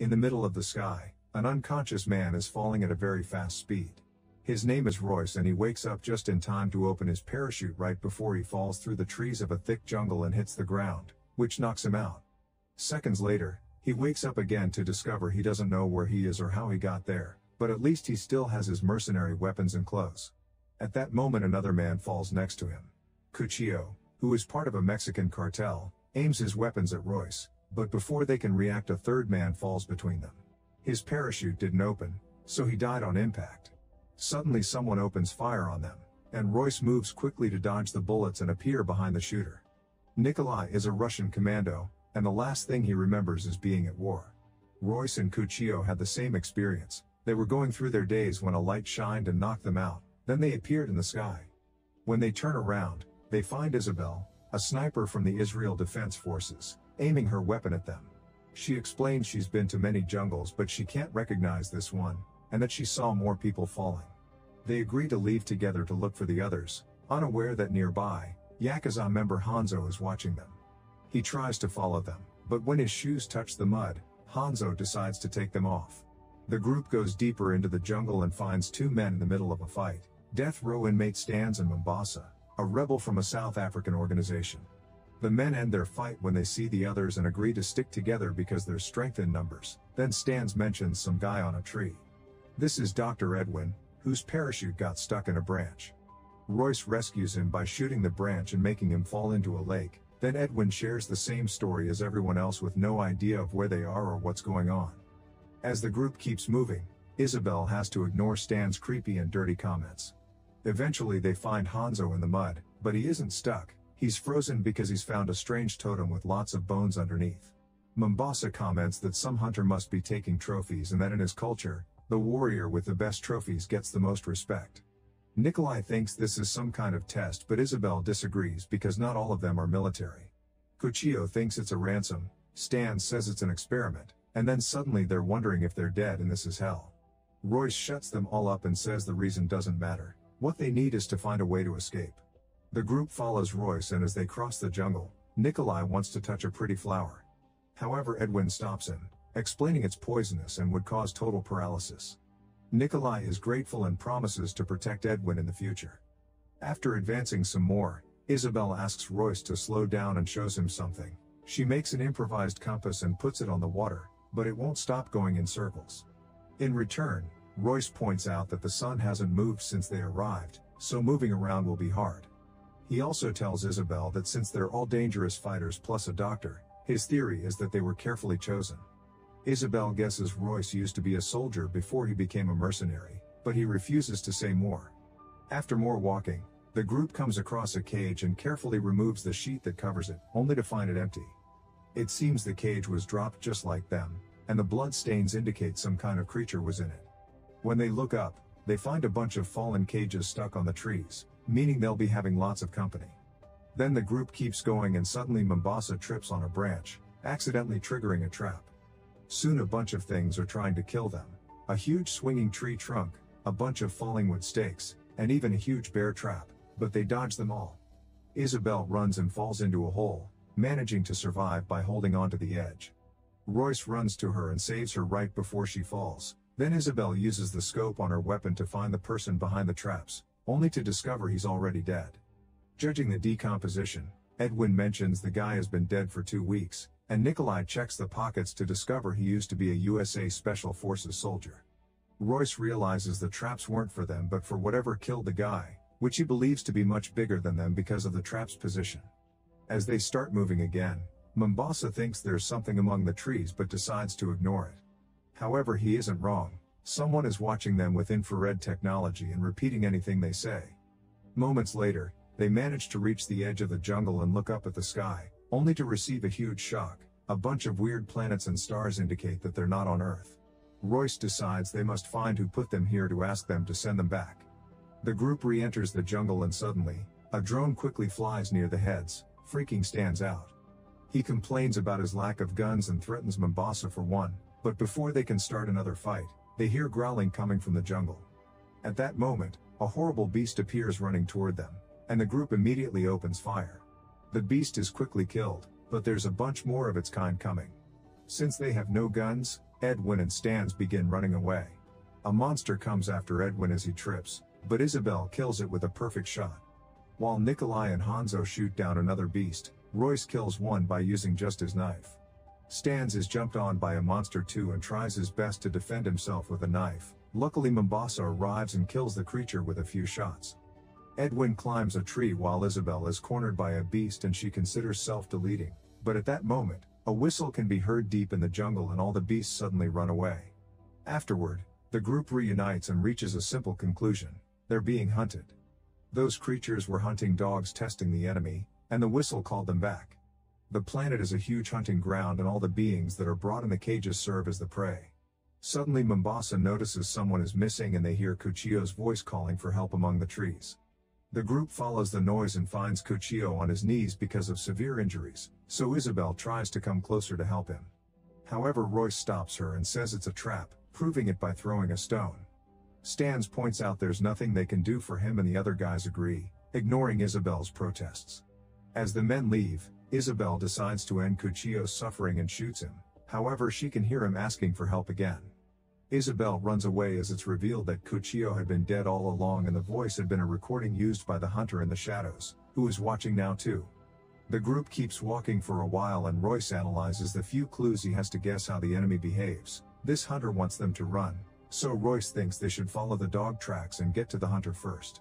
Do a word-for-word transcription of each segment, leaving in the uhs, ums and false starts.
In the middle of the sky, an unconscious man is falling at a very fast speed. His name is Royce, and he wakes up just in time to open his parachute right before he falls through the trees of a thick jungle and hits the ground, which knocks him out. Seconds later, he wakes up again to discover he doesn't know where he is or how he got there, but at least he still has his mercenary weapons and clothes. At that moment, another man falls next to him. Cuchillo, who is part of a Mexican cartel, aims his weapons at Royce, but before they can react, a third man falls between them. His parachute didn't open, so he died on impact. Suddenly someone opens fire on them, and Royce moves quickly to dodge the bullets and appear behind the shooter. Nikolai is a Russian commando, and the last thing he remembers is being at war. Royce and Cuchillo had the same experience. They were going through their days when a light shined and knocked them out, then they appeared in the sky. When they turn around, they find Isabelle, a sniper from the Israel Defense Forces, aiming her weapon at them. She explains she's been to many jungles but she can't recognize this one, and that she saw more people falling. They agree to leave together to look for the others, unaware that nearby, Yakuza member Hanzo is watching them. He tries to follow them, but when his shoes touch the mud, Hanzo decides to take them off. The group goes deeper into the jungle and finds two men in the middle of a fight, death row inmate Stans and Mombasa, a rebel from a South African organization. The men end their fight when they see the others and agree to stick together because there's strength in numbers. Then Stans mentions some guy on a tree. This is Doctor Edwin, whose parachute got stuck in a branch. Royce rescues him by shooting the branch and making him fall into a lake. Then Edwin shares the same story as everyone else with no idea of where they are or what's going on. As the group keeps moving, Isabelle has to ignore Stan's creepy and dirty comments. Eventually they find Hanzo in the mud, but he isn't stuck. He's frozen because he's found a strange totem with lots of bones underneath. Mombasa comments that some hunter must be taking trophies and that in his culture, the warrior with the best trophies gets the most respect. Nikolai thinks this is some kind of test, but Isabelle disagrees because not all of them are military. Cuchillo thinks it's a ransom, Stan says it's an experiment, and then suddenly they're wondering if they're dead and this is hell. Royce shuts them all up and says the reason doesn't matter. What they need is to find a way to escape. The group follows Royce, and as they cross the jungle, Nikolai wants to touch a pretty flower. However, Edwin stops him, explaining it's poisonous and would cause total paralysis. Nikolai is grateful and promises to protect Edwin in the future. After advancing some more, Isabelle asks Royce to slow down and shows him something. She makes an improvised compass and puts it on the water, but it won't stop going in circles. In return, Royce points out that the sun hasn't moved since they arrived, so moving around will be hard. He also tells Isabelle that since they're all dangerous fighters plus a doctor, his theory is that they were carefully chosen. Isabelle guesses Royce used to be a soldier before he became a mercenary, but he refuses to say more. After more walking, the group comes across a cage and carefully removes the sheet that covers it, only to find it empty. It seems the cage was dropped just like them, and the blood stains indicate some kind of creature was in it. When they look up, they find a bunch of fallen cages stuck on the trees, meaning they'll be having lots of company. Then the group keeps going and suddenly Mombasa trips on a branch, accidentally triggering a trap. Soon a bunch of things are trying to kill them. A huge swinging tree trunk, a bunch of falling wood stakes, and even a huge bear trap, but they dodge them all. Isabelle runs and falls into a hole, managing to survive by holding onto the edge. Royce runs to her and saves her right before she falls. Then Isabelle uses the scope on her weapon to find the person behind the traps, only to discover he's already dead. Judging the decomposition, Edwin mentions the guy has been dead for two weeks, and Nikolai checks the pockets to discover he used to be a U S A Special Forces soldier. Royce realizes the traps weren't for them but for whatever killed the guy, which he believes to be much bigger than them because of the trap's position. As they start moving again, Mombasa thinks there's something among the trees but decides to ignore it. However, he isn't wrong. Someone is watching them with infrared technology and repeating anything they say. Moments later, they manage to reach the edge of the jungle and look up at the sky, only to receive a huge shock. A bunch of weird planets and stars indicate that they're not on Earth. Royce decides they must find who put them here to ask them to send them back. The group re-enters the jungle and suddenly, a drone quickly flies near the heads, freaking Stans out. He complains about his lack of guns and threatens Mombasa for one, but before they can start another fight, they hear growling coming from the jungle. At that moment, a horrible beast appears running toward them, and the group immediately opens fire. The beast is quickly killed, but there's a bunch more of its kind coming. Since they have no guns, Edwin and Stans begin running away. A monster comes after Edwin as he trips, but Isabelle kills it with a perfect shot. While Nikolai and Hanzo shoot down another beast, Royce kills one by using just his knife. Stans is jumped on by a monster too and tries his best to defend himself with a knife. Luckily Mombasa arrives and kills the creature with a few shots. Edwin climbs a tree while Isabelle is cornered by a beast and she considers self-deleting, but at that moment, a whistle can be heard deep in the jungle and all the beasts suddenly run away. Afterward, the group reunites and reaches a simple conclusion: they're being hunted. Those creatures were hunting dogs testing the enemy, and the whistle called them back. The planet is a huge hunting ground and all the beings that are brought in the cages serve as the prey. Suddenly Mombasa notices someone is missing and they hear Cuchillo's voice calling for help among the trees. The group follows the noise and finds Cuchillo on his knees because of severe injuries, so Isabelle tries to come closer to help him. However, Royce stops her and says it's a trap, proving it by throwing a stone. Stans points out there's nothing they can do for him and the other guys agree, ignoring Isabelle's protests. As the men leave, Isabelle decides to end Cuchillo's suffering and shoots him. However, she can hear him asking for help again. Isabelle runs away as it's revealed that Cuchillo had been dead all along and the voice had been a recording used by the hunter in the shadows, who is watching now too. The group keeps walking for a while and Royce analyzes the few clues he has to guess how the enemy behaves. This hunter wants them to run, so Royce thinks they should follow the dog tracks and get to the hunter first.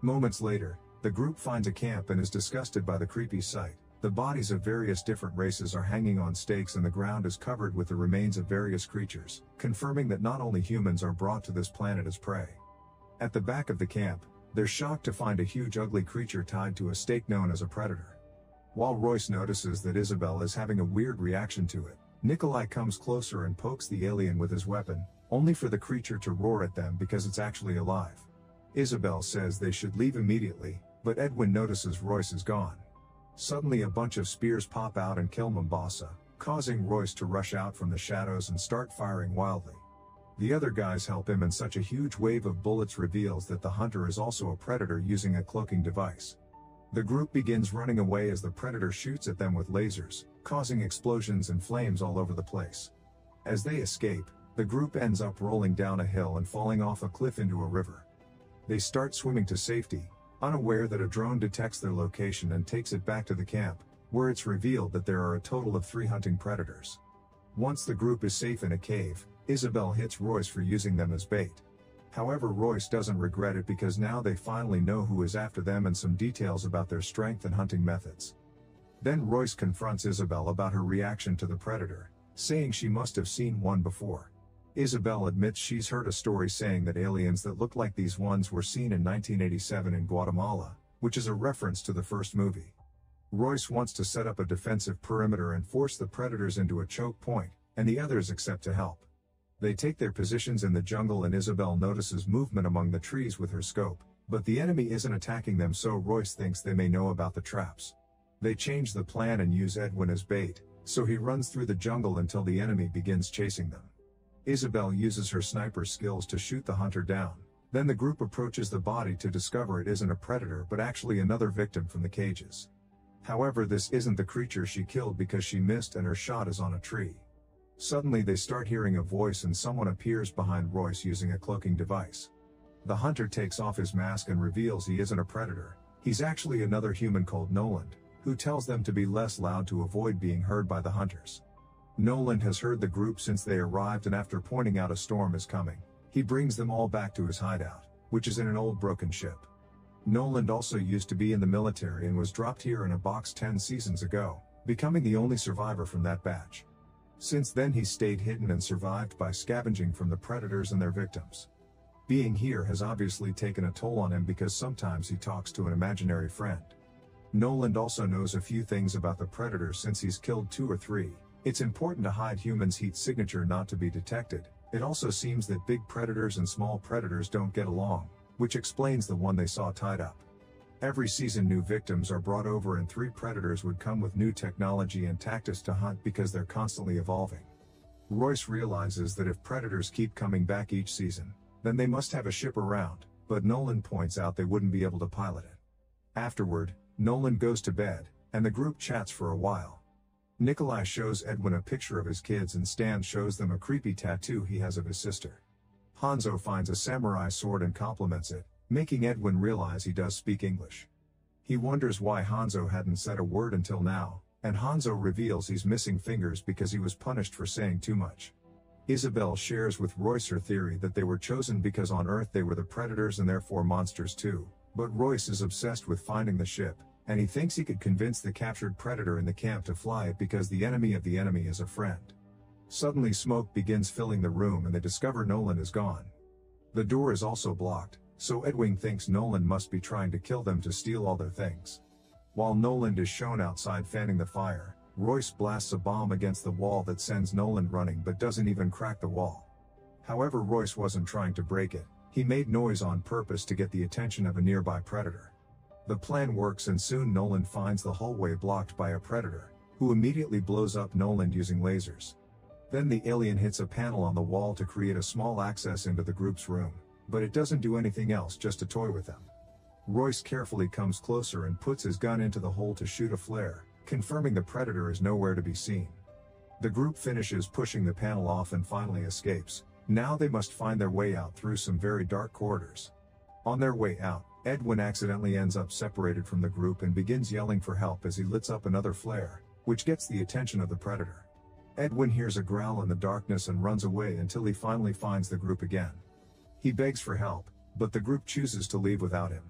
Moments later, the group finds a camp and is disgusted by the creepy sight. The bodies of various different races are hanging on stakes and the ground is covered with the remains of various creatures, confirming that not only humans are brought to this planet as prey. At the back of the camp, they're shocked to find a huge ugly creature tied to a stake known as a predator. While Royce notices that Isabelle is having a weird reaction to it, Nikolai comes closer and pokes the alien with his weapon, only for the creature to roar at them because it's actually alive. Isabelle says they should leave immediately, but Edwin notices Royce is gone. Suddenly a bunch of spears pop out and kill Mombasa, causing Royce to rush out from the shadows and start firing wildly. The other guys help him and such a huge wave of bullets reveals that the hunter is also a predator using a cloaking device. The group begins running away as the predator shoots at them with lasers, causing explosions and flames all over the place. As they escape, the group ends up rolling down a hill and falling off a cliff into a river. They start swimming to safety, unaware that a drone detects their location and takes it back to the camp, where it's revealed that there are a total of three hunting predators. Once the group is safe in a cave, Isabelle hits Royce for using them as bait. However, Royce doesn't regret it because now they finally know who is after them and some details about their strength and hunting methods. Then Royce confronts Isabelle about her reaction to the predator, saying she must have seen one before. Isabelle admits she's heard a story saying that aliens that looked like these ones were seen in nineteen eighty-seven in Guatemala, which is a reference to the first movie. Royce wants to set up a defensive perimeter and force the predators into a choke point, and the others accept to help. They take their positions in the jungle and Isabelle notices movement among the trees with her scope, but the enemy isn't attacking them, so Royce thinks they may know about the traps. They change the plan and use Edwin as bait, so he runs through the jungle until the enemy begins chasing them. Isabelle uses her sniper skills to shoot the hunter down. Then the group approaches the body to discover it isn't a predator but actually another victim from the cages. However, this isn't the creature she killed because she missed and her shot is on a tree. Suddenly they start hearing a voice and someone appears behind Royce using a cloaking device. The hunter takes off his mask and reveals he isn't a predator, he's actually another human called Nolan, who tells them to be less loud to avoid being heard by the hunters. Nolan has heard the group since they arrived and after pointing out a storm is coming, he brings them all back to his hideout, which is in an old broken ship. Nolan also used to be in the military and was dropped here in a box ten seasons ago, becoming the only survivor from that batch. Since then he stayed hidden and survived by scavenging from the predators and their victims. Being here has obviously taken a toll on him because sometimes he talks to an imaginary friend. Nolan also knows a few things about the predators since he's killed two or three. It's important to hide humans' heat signature not to be detected. It also seems that big predators and small predators don't get along, which explains the one they saw tied up. Every season new victims are brought over and three predators would come with new technology and tactics to hunt because they're constantly evolving. Royce realizes that if predators keep coming back each season, then they must have a ship around, but Nolan points out they wouldn't be able to pilot it. Afterward, Nolan goes to bed, and the group chats for a while. Nikolai shows Edwin a picture of his kids and Stans shows them a creepy tattoo he has of his sister. Hanzo finds a samurai sword and compliments it, making Edwin realize he does speak English. He wonders why Hanzo hadn't said a word until now, and Hanzo reveals he's missing fingers because he was punished for saying too much. Isabelle shares with Royce her theory that they were chosen because on Earth they were the predators and therefore monsters too, but Royce is obsessed with finding the ship, and he thinks he could convince the captured predator in the camp to fly it because the enemy of the enemy is a friend. Suddenly smoke begins filling the room and they discover Nolan is gone. The door is also blocked, so Edwin thinks Nolan must be trying to kill them to steal all their things. While Nolan is shown outside fanning the fire, Royce blasts a bomb against the wall that sends Nolan running but doesn't even crack the wall. However, Royce wasn't trying to break it, he made noise on purpose to get the attention of a nearby predator. The plan works and soon Nolan finds the hallway blocked by a predator, who immediately blows up Nolan using lasers. Then the alien hits a panel on the wall to create a small access into the group's room, but it doesn't do anything else just to toy with them. Royce carefully comes closer and puts his gun into the hole to shoot a flare, confirming the predator is nowhere to be seen. The group finishes pushing the panel off and finally escapes. Now they must find their way out through some very dark corridors. On their way out, Edwin accidentally ends up separated from the group and begins yelling for help as he lights up another flare, which gets the attention of the predator. Edwin hears a growl in the darkness and runs away until he finally finds the group again. He begs for help, but the group chooses to leave without him.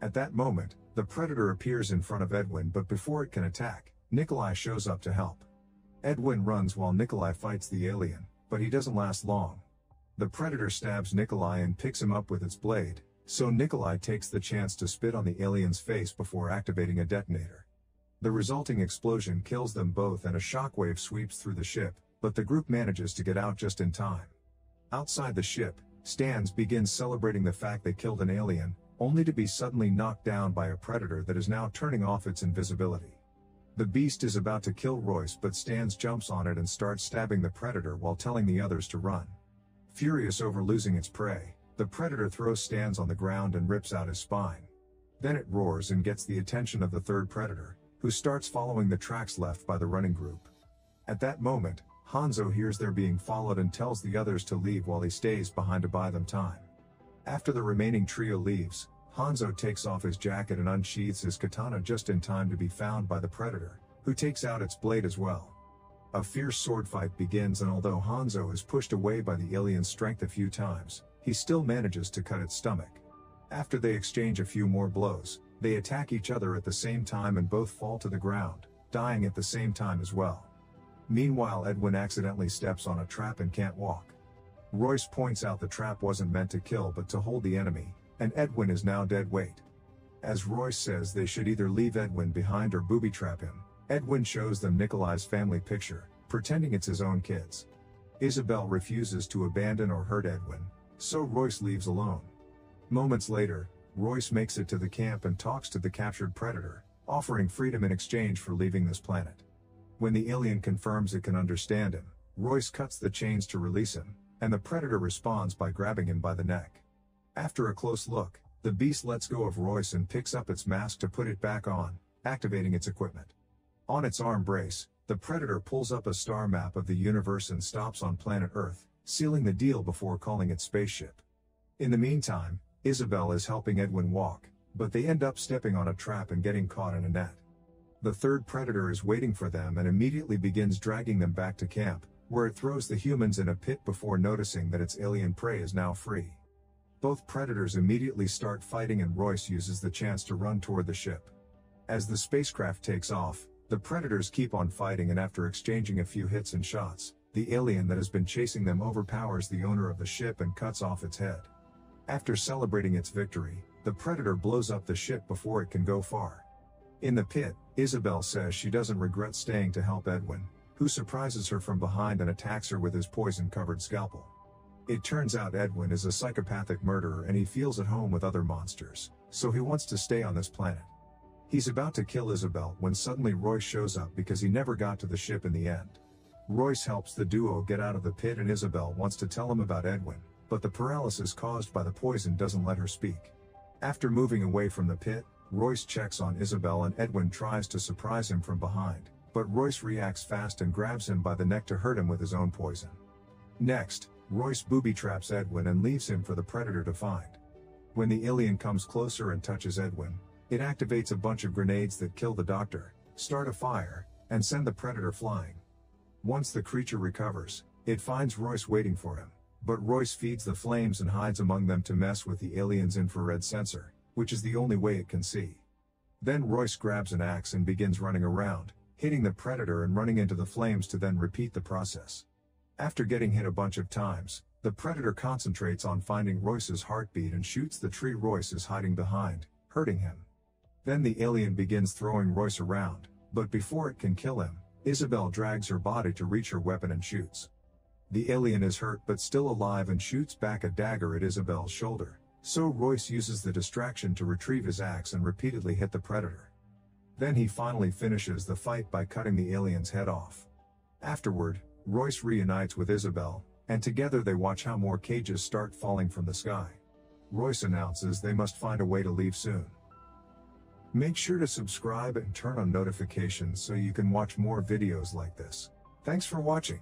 At that moment, the predator appears in front of Edwin, but before it can attack, Nikolai shows up to help. Edwin runs while Nikolai fights the alien, but he doesn't last long. The predator stabs Nikolai and picks him up with its blade, so Nikolai takes the chance to spit on the alien's face before activating a detonator. The resulting explosion kills them both and a shockwave sweeps through the ship, but the group manages to get out just in time. Outside the ship, Stans begins celebrating the fact they killed an alien, only to be suddenly knocked down by a predator that is now turning off its invisibility. The beast is about to kill Royce, but Stans jumps on it and starts stabbing the predator while telling the others to run. Furious over losing its prey, the predator throws Stans on the ground and rips out his spine. Then it roars and gets the attention of the third predator, who starts following the tracks left by the running group. At that moment, Hanzo hears they're being followed and tells the others to leave while he stays behind to buy them time. After the remaining trio leaves, Hanzo takes off his jacket and unsheathes his katana just in time to be found by the predator, who takes out its blade as well. A fierce sword fight begins, and although Hanzo is pushed away by the alien's strength a few times, he still manages to cut its stomach. After they exchange a few more blows, they attack each other at the same time and both fall to the ground, dying at the same time as well. Meanwhile, Edwin accidentally steps on a trap and can't walk. Royce points out the trap wasn't meant to kill but to hold the enemy, and Edwin is now dead weight. As Royce says they should either leave Edwin behind or booby trap him, Edwin shows them Nikolai's family picture, pretending it's his own kids. Isabelle refuses to abandon or hurt Edwin, so Royce leaves alone. Moments later, Royce makes it to the camp and talks to the captured predator, offering freedom in exchange for leaving this planet. When the alien confirms it can understand him, Royce cuts the chains to release him, and the predator responds by grabbing him by the neck. After a close look, the beast lets go of Royce and picks up its mask to put it back on, activating its equipment. On its arm brace, the predator pulls up a star map of the universe and stops on planet Earth, sealing the deal before calling it spaceship. In the meantime, Isabelle is helping Edwin walk, but they end up stepping on a trap and getting caught in a net. The third predator is waiting for them and immediately begins dragging them back to camp, where it throws the humans in a pit before noticing that its alien prey is now free. Both predators immediately start fighting and Royce uses the chance to run toward the ship. As the spacecraft takes off, the predators keep on fighting, and after exchanging a few hits and shots, the alien that has been chasing them overpowers the owner of the ship and cuts off its head. After celebrating its victory, the predator blows up the ship before it can go far. In the pit, Isabelle says she doesn't regret staying to help Edwin, who surprises her from behind and attacks her with his poison-covered scalpel. It turns out Edwin is a psychopathic murderer and he feels at home with other monsters, so he wants to stay on this planet. He's about to kill Isabelle when suddenly Royce shows up because he never got to the ship in the end. Royce helps the duo get out of the pit and Isabelle wants to tell him about Edwin, but the paralysis caused by the poison doesn't let her speak. After moving away from the pit, Royce checks on Isabelle and Edwin tries to surprise him from behind, but Royce reacts fast and grabs him by the neck to hurt him with his own poison. Next, Royce booby-traps Edwin and leaves him for the predator to find. When the alien comes closer and touches Edwin, it activates a bunch of grenades that kill the doctor, start a fire, and send the predator flying. Once the creature recovers, it finds Royce waiting for him, but Royce feeds the flames and hides among them to mess with the alien's infrared sensor, which is the only way it can see. Then Royce grabs an axe and begins running around, hitting the predator and running into the flames to then repeat the process. After getting hit a bunch of times, the predator concentrates on finding Royce's heartbeat and shoots the tree Royce is hiding behind, hurting him. Then the alien begins throwing Royce around, but before it can kill him, Isabelle drags her body to reach her weapon and shoots. The alien is hurt but still alive and shoots back a dagger at Isabelle's shoulder, so Royce uses the distraction to retrieve his axe and repeatedly hit the predator. Then he finally finishes the fight by cutting the alien's head off. Afterward, Royce reunites with Isabelle, and together they watch how more cages start falling from the sky. Royce announces they must find a way to leave soon. Make sure to subscribe and turn on notifications so you can watch more videos like this. Thanks for watching.